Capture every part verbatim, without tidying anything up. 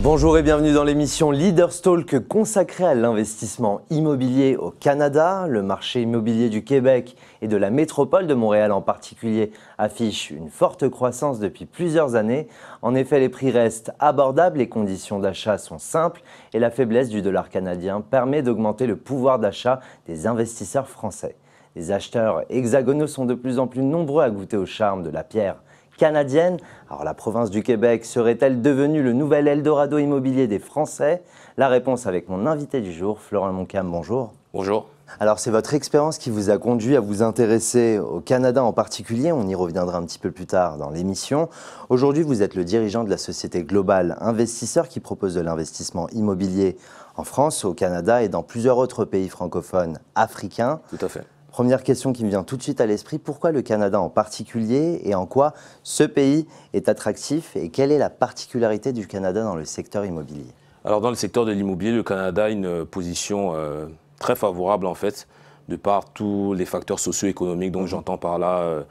Bonjour et bienvenue dans l'émission Leaders Talk consacrée à l'investissement immobilier au Canada. Le marché immobilier du Québec et de la métropole de Montréal en particulier affiche une forte croissance depuis plusieurs années. En effet, les prix restent abordables, les conditions d'achat sont simples et la faiblesse du dollar canadien permet d'augmenter le pouvoir d'achat des investisseurs français. Les acheteurs hexagonaux sont de plus en plus nombreux à goûter au charme de la pierre canadienne. Alors la province du Québec serait-elle devenue le nouvel Eldorado immobilier des Français? La réponse avec mon invité du jour, Florent Moncam, bonjour. Bonjour. Alors c'est votre expérience qui vous a conduit à vous intéresser au Canada en particulier, on y reviendra un petit peu plus tard dans l'émission. Aujourd'hui vous êtes le dirigeant de la société Global Investisseur qui propose de l'investissement immobilier en France, au Canada et dans plusieurs autres pays francophones africains. Tout à fait. Première question qui me vient tout de suite à l'esprit, pourquoi le Canada en particulier et en quoi ce pays est attractif et quelle est la particularité du Canada dans le secteur immobilier? Alors dans le secteur de l'immobilier, le Canada a une position euh, très favorable en fait, de par tous les facteurs socio-économiques. Donc mmh. j'entends par là euh,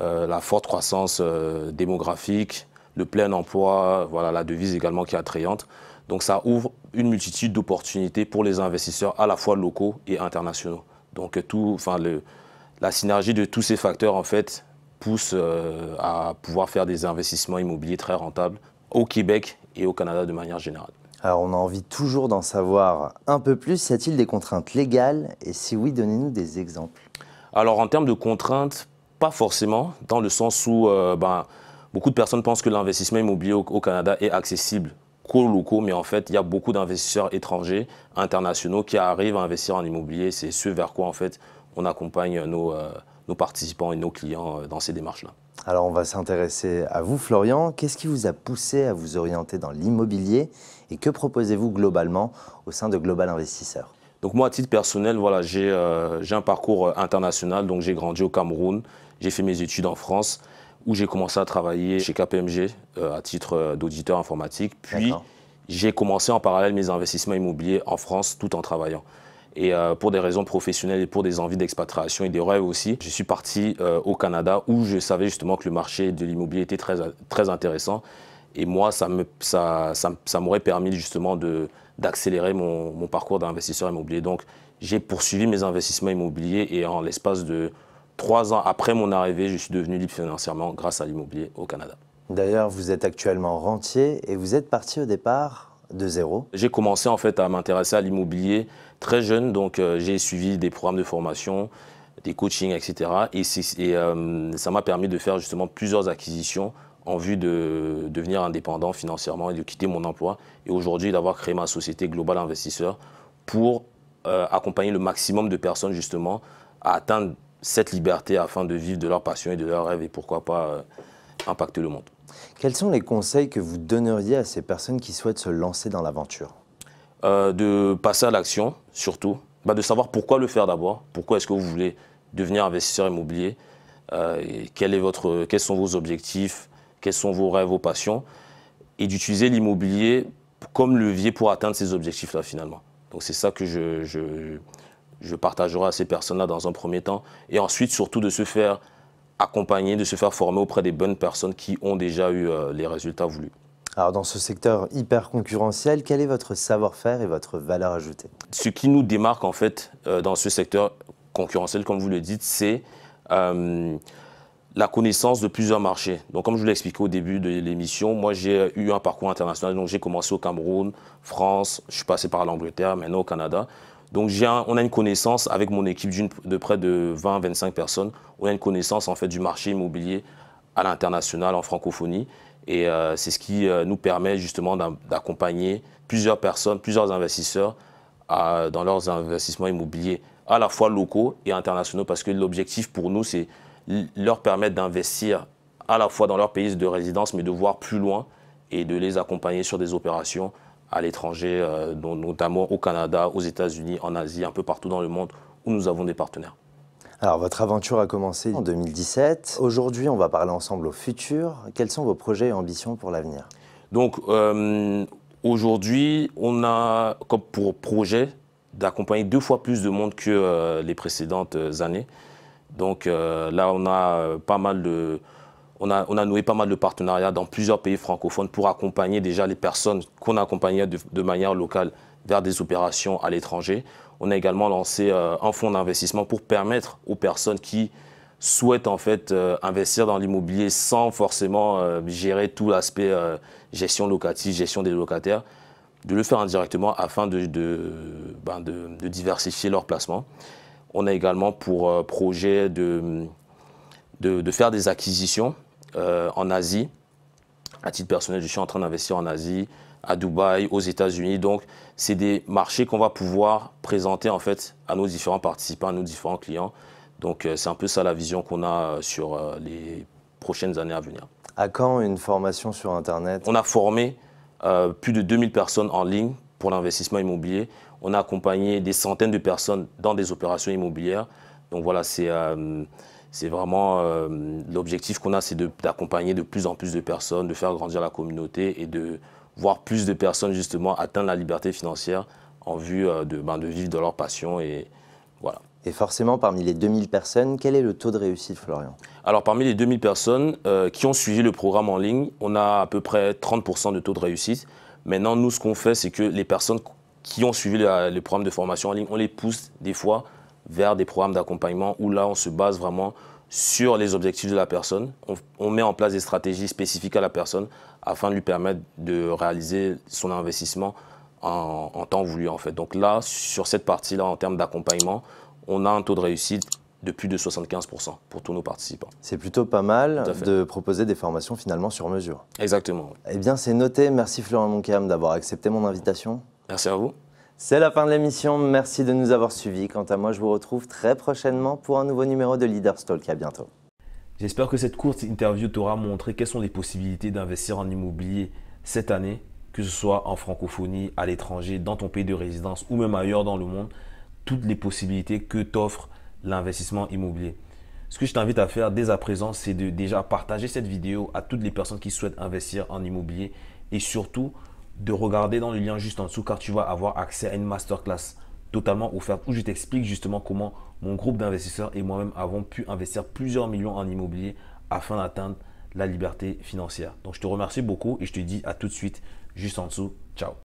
euh, la forte croissance euh, démographique, le plein emploi, voilà, la devise également qui est attrayante. Donc ça ouvre une multitude d'opportunités pour les investisseurs à la fois locaux et internationaux. Donc tout, enfin, le, la synergie de tous ces facteurs en fait, pousse euh, à pouvoir faire des investissements immobiliers très rentables au Québec et au Canada de manière générale. Alors on a envie toujours d'en savoir un peu plus. Y a-t-il des contraintes légales? Et si oui, donnez-nous des exemples. Alors en termes de contraintes, pas forcément, dans le sens où euh, ben, beaucoup de personnes pensent que l'investissement immobilier au, au Canada est accessible qu'aux locaux, mais en fait, il y a beaucoup d'investisseurs étrangers, internationaux, qui arrivent à investir en immobilier. C'est ce vers quoi, en fait, on accompagne nos, euh, nos participants et nos clients euh, dans ces démarches-là. Alors, on va s'intéresser à vous, Florian. Qu'est-ce qui vous a poussé à vous orienter dans l'immobilier et que proposez-vous globalement au sein de Global Investisseur? Donc moi, à titre personnel, voilà, j'ai euh, un parcours international. Donc, j'ai grandi au Cameroun, j'ai fait mes études en France, où j'ai commencé à travailler chez K P M G euh, à titre d'auditeur informatique. Puis j'ai commencé en parallèle mes investissements immobiliers en France tout en travaillant. Et euh, pour des raisons professionnelles et pour des envies d'expatriation et des rêves aussi, je suis parti euh, au Canada où je savais justement que le marché de l'immobilier était très, très intéressant. Et moi, ça m'aurait ça, ça, ça permis justement d'accélérer mon, mon parcours d'investisseur immobilier. Donc j'ai poursuivi mes investissements immobiliers et en l'espace de Trois ans après mon arrivée, je suis devenu libre financièrement grâce à l'immobilier au Canada. D'ailleurs, vous êtes actuellement rentier et vous êtes parti au départ de zéro. J'ai commencé en fait à m'intéresser à l'immobilier très jeune, donc euh, j'ai suivi des programmes de formation, des coachings, et cetera. Et, et euh, ça m'a permis de faire justement plusieurs acquisitions en vue de devenir indépendant financièrement et de quitter mon emploi. Et aujourd'hui, d'avoir créé ma société Global Investisseur pour euh, accompagner le maximum de personnes justement à atteindre cette liberté afin de vivre de leur passion et de leurs rêves et pourquoi pas euh, impacter le monde. Quels sont les conseils que vous donneriez à ces personnes qui souhaitent se lancer dans l'aventure? euh, De passer à l'action, surtout. Bah, de savoir pourquoi le faire d'abord. Pourquoi est-ce que vous voulez devenir investisseur immobilier? euh, et quel est votre, Quels sont vos objectifs? Quels sont vos rêves, vos passions? Et d'utiliser l'immobilier comme levier pour atteindre ces objectifs-là finalement. Donc c'est ça que je... je Je partagerai à ces personnes-là dans un premier temps. Et ensuite, surtout, de se faire accompagner, de se faire former auprès des bonnes personnes qui ont déjà eu euh, les résultats voulus. Alors, dans ce secteur hyper concurrentiel, quel est votre savoir-faire et votre valeur ajoutée? Ce qui nous démarque, en fait, euh, dans ce secteur concurrentiel, comme vous le dites, c'est euh, la connaissance de plusieurs marchés. Donc, comme je vous l'ai expliqué au début de l'émission, moi, j'ai eu un parcours international. Donc, j'ai commencé au Cameroun, France, je suis passé par l'Angleterre, maintenant au Canada. Donc un, on a une connaissance avec mon équipe de près de vingt à vingt-cinq personnes. On a une connaissance en fait du marché immobilier à l'international en francophonie. Et euh, c'est ce qui euh, nous permet justement d'accompagner plusieurs personnes, plusieurs investisseurs à, dans leurs investissements immobiliers, à la fois locaux et internationaux. Parce que l'objectif pour nous, c'est leur permettre d'investir à la fois dans leur pays de résidence, mais de voir plus loin et de les accompagner sur des opérations à l'étranger, euh, notamment au Canada, aux États-Unis, en Asie, un peu partout dans le monde où nous avons des partenaires. Alors, votre aventure a commencé en deux mille dix-sept. Aujourd'hui, on va parler ensemble au futur. Quels sont vos projets et ambitions pour l'avenir? Donc, euh, aujourd'hui, on a comme pour projet d'accompagner deux fois plus de monde que euh, les précédentes années. Donc euh, là, on a pas mal de... On a, on a noué pas mal de partenariats dans plusieurs pays francophones pour accompagner déjà les personnes qu'on accompagnait de, de manière locale vers des opérations à l'étranger. On a également lancé euh, un fonds d'investissement pour permettre aux personnes qui souhaitent en fait euh, investir dans l'immobilier sans forcément euh, gérer tout l'aspect euh, gestion locative, gestion des locataires, de le faire indirectement afin de, de, ben de, de diversifier leurs placements. On a également pour euh, projet de, de, de faire des acquisitions euh, en Asie. À titre personnel, je suis en train d'investir en Asie, à Dubaï, aux États-Unis. Donc, c'est des marchés qu'on va pouvoir présenter en fait à nos différents participants, à nos différents clients. Donc, euh, c'est un peu ça la vision qu'on a sur euh, les prochaines années à venir. À quand une formation sur Internet? On a formé Euh, plus de deux mille personnes en ligne pour l'investissement immobilier. On a accompagné des centaines de personnes dans des opérations immobilières. Donc voilà, c'est euh, vraiment euh, l'objectif qu'on a, c'est d'accompagner de, de plus en plus de personnes, de faire grandir la communauté et de voir plus de personnes justement atteindre la liberté financière en vue euh, de, ben, de vivre de leur passion. Et voilà. Et forcément, parmi les deux mille personnes, quel est le taux de réussite, Florian? Alors, parmi les deux mille personnes euh, qui ont suivi le programme en ligne, on a à peu près trente pour cent de taux de réussite. Maintenant, nous, ce qu'on fait, c'est que les personnes qui ont suivi la, les programmes de formation en ligne, on les pousse des fois vers des programmes d'accompagnement où là, on se base vraiment sur les objectifs de la personne. On, on met en place des stratégies spécifiques à la personne afin de lui permettre de réaliser son investissement en, en temps voulu, en fait. Donc là, sur cette partie-là, en termes d'accompagnement, on a un taux de réussite de plus de soixante-quinze pour cent pour tous nos participants. C'est plutôt pas mal de proposer des formations finalement sur mesure. Exactement. Eh bien, c'est noté. Merci Florent Moncam d'avoir accepté mon invitation. Merci à vous. C'est la fin de l'émission. Merci de nous avoir suivis. Quant à moi, je vous retrouve très prochainement pour un nouveau numéro de Leaders Talk. À bientôt. J'espère que cette courte interview t'aura montré quelles sont les possibilités d'investir en immobilier cette année, que ce soit en francophonie, à l'étranger, dans ton pays de résidence ou même ailleurs dans le monde. Toutes les possibilités que t'offre l'investissement immobilier. Ce que je t'invite à faire dès à présent, c'est de déjà partager cette vidéo à toutes les personnes qui souhaitent investir en immobilier et surtout de regarder dans le lien juste en dessous car tu vas avoir accès à une masterclass totalement offerte où je t'explique justement comment mon groupe d'investisseurs et moi-même avons pu investir plusieurs millions en immobilier afin d'atteindre la liberté financière. Donc je te remercie beaucoup et je te dis à tout de suite juste en dessous. Ciao.